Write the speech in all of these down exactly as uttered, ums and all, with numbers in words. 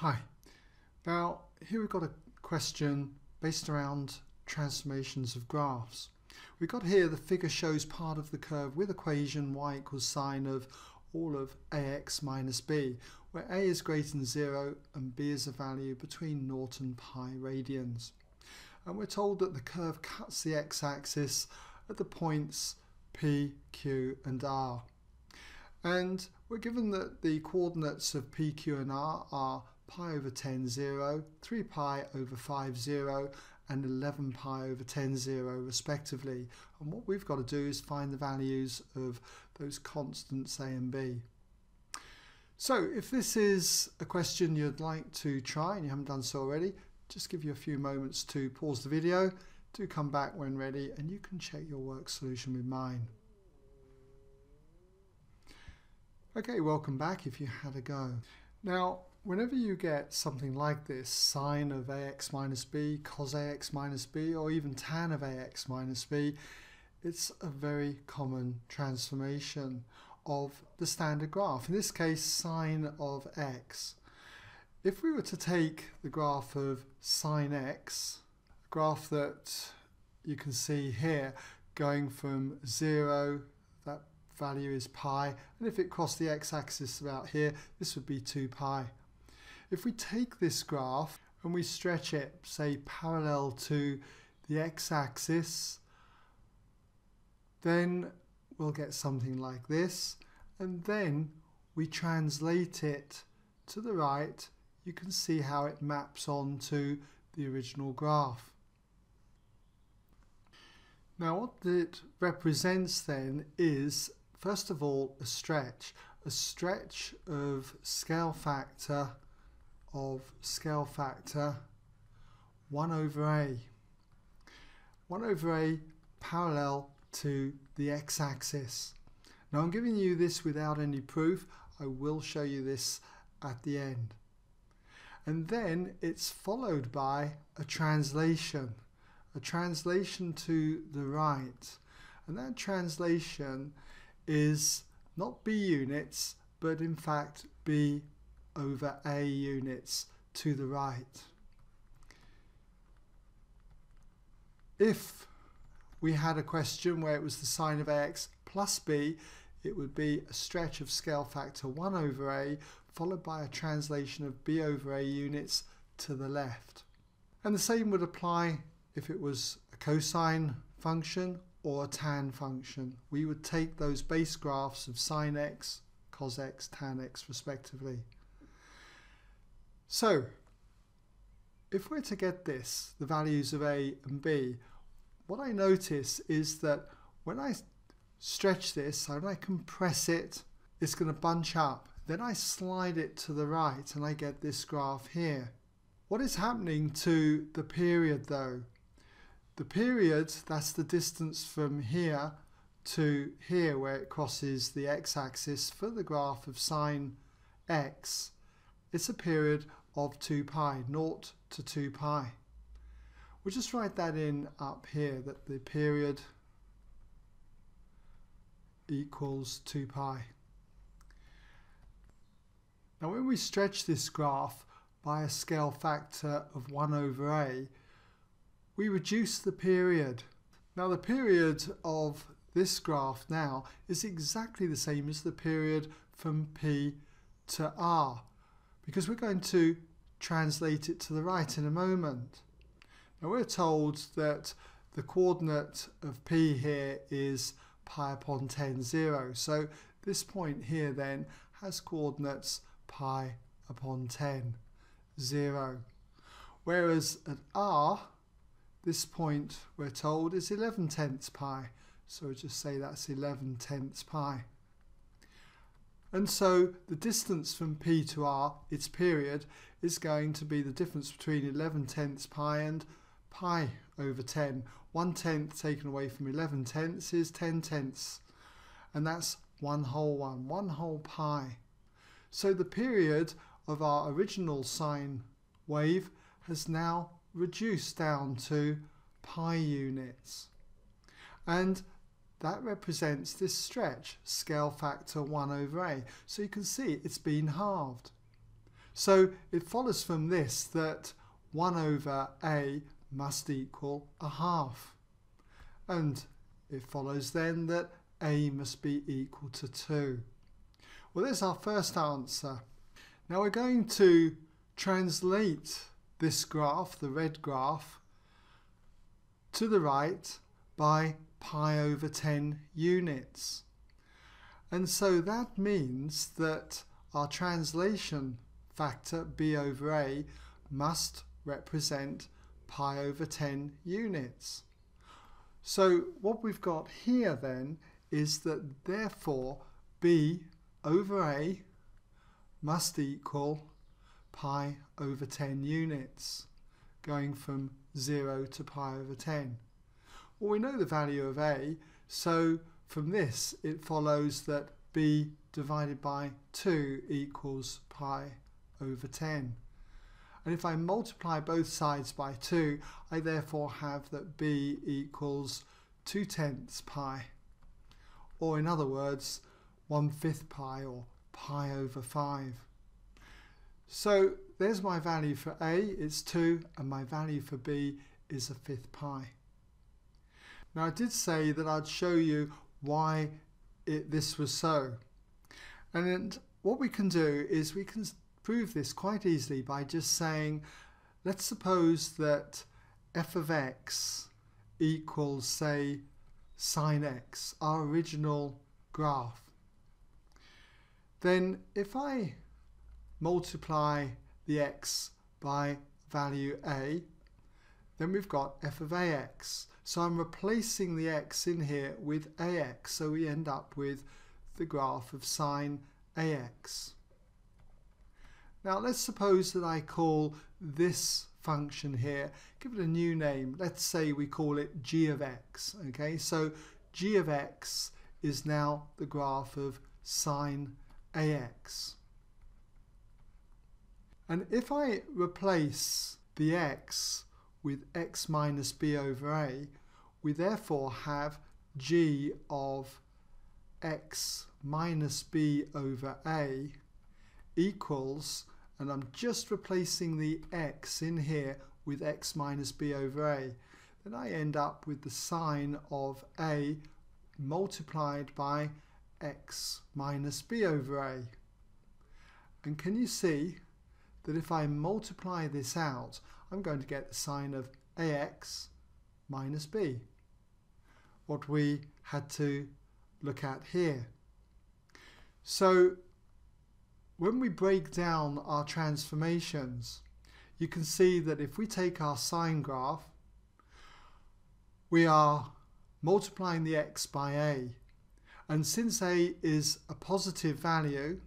Hi. Now, here we've got a question based around transformations of graphs. We've got here the figure shows part of the curve with equation y equals sine of all of ax minus b, where a is greater than zero and b is a value between naught and pi radians. And we're told that the curve cuts the x-axis at the points p, q and r. And we're given that the coordinates of p, q and r are pi over ten, zero, three pi over five, zero, and eleven pi over ten, zero, respectively. And what we've got to do is find the values of those constants a and b. So if this is a question you'd like to try and you haven't done so already, just give you a few moments to pause the video. Do come back when ready and you can check your work solution with mine. Okay, welcome back if you had a go. Now, whenever you get something like this, sine of ax minus b, cos ax minus b, or even tan of ax minus b, it's a very common transformation of the standard graph, in this case sine of x. If we were to take the graph of sine x, a graph that you can see here going from zero, that value is pi, and if it crossed the x-axis about here, this would be two pi. If we take this graph and we stretch it, say, parallel to the x-axis, then we'll get something like this, and then we translate it to the right, you can see how it maps onto the original graph. Now what it represents then is, first of all, a stretch, a stretch of scale factor of scale factor one over a. one over a parallel to the x-axis. Now I'm giving you this without any proof. I will show you this at the end. And then it's followed by a translation, a translation to the right. And that translation is not b units, but in fact b over a units to the right. If we had a question where it was the sine of ax plus b, it would be a stretch of scale factor one over a followed by a translation of b over a units to the left. And the same would apply if it was a cosine function or a tan function. We would take those base graphs of sine x, cos x, tan x respectively. So, if we're to get this, the values of a and b, what I notice is that when I stretch this, and I compress it, it's going to bunch up. Then I slide it to the right and I get this graph here. What is happening to the period though? The period, that's the distance from here to here where it crosses the x-axis for the graph of sine x. It's a period of two pi, naught to two pi. We'll just write that in up here, that the period equals two pi. Now when we stretch this graph by a scale factor of one over a, we reduce the period. Now the period of this graph now is exactly the same as the period from p to r, because we're going to translate it to the right in a moment. Now we're told that the coordinate of p here is pi upon ten, zero. So this point here then has coordinates pi upon ten, zero. Whereas at r, this point we're told is eleven tenths pi. So we'll just say that's eleven tenths pi. And so the distance from p to r, its period, is going to be the difference between eleven tenths pi and pi over ten. one tenth taken away from eleven tenths is ten tenths, and that's one whole one, one whole pi. So the period of our original sine wave has now reduced down to pi units. And that represents this stretch, scale factor one over a. So you can see it's been halved. So it follows from this that one over a must equal a half. And it follows then that a must be equal to two. Well, there's our first answer. Now we're going to translate this graph, the red graph, to the right by pi over ten units. And so that means that our translation factor b over a must represent pi over ten units. So what we've got here then is that therefore b over a must equal pi over ten units, going from zero to pi over ten. Well, we know the value of a, so from this it follows that b divided by two equals pi over ten. And if I multiply both sides by two, I therefore have that b equals two tenths pi, or in other words, one fifth pi, or pi over five. So there's my value for a, it's two, and my value for b is a fifth pi. Now I did say that I'd show you why it, this was so. And what we can do is we can prove this quite easily by just saying, let's suppose that f of x equals, say, sine x, our original graph. Then if I multiply the x by value a, then we've got f of ax. So I'm replacing the x in here with ax, so we end up with the graph of sine ax. Now let's suppose that I call this function here, give it a new name, let's say we call it g of x. Okay, so g of x is now the graph of sine ax. And if I replace the x with x minus b over a, we therefore have g of x minus b over a equals, and I'm just replacing the x in here with x minus b over a, then I end up with the sine of a multiplied by x minus b over a. And can you see that if I multiply this out, I'm going to get the sine of ax minus b, what we had to look at here. So when we break down our transformations, you can see that if we take our sine graph, we are multiplying the x by a. And since a is a positive value,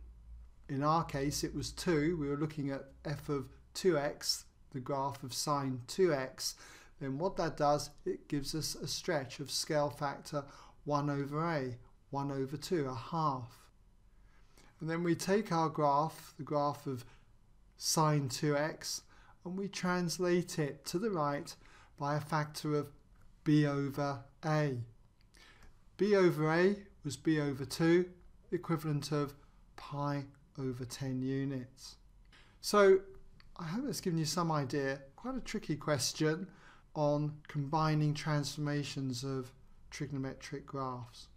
in our case it was two, we were looking at f of two x, the graph of sine two x, then what that does, it gives us a stretch of scale factor one over a, one over two, a half. And then we take our graph, the graph of sine two x, and we translate it to the right by a factor of b over a. b over a was b over two, the equivalent of pi over ten units. So I hope that's given you some idea, quite a tricky question on combining transformations of trigonometric graphs.